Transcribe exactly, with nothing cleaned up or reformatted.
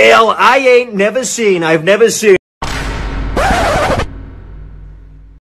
Hell, I ain't never seen. I've never seen.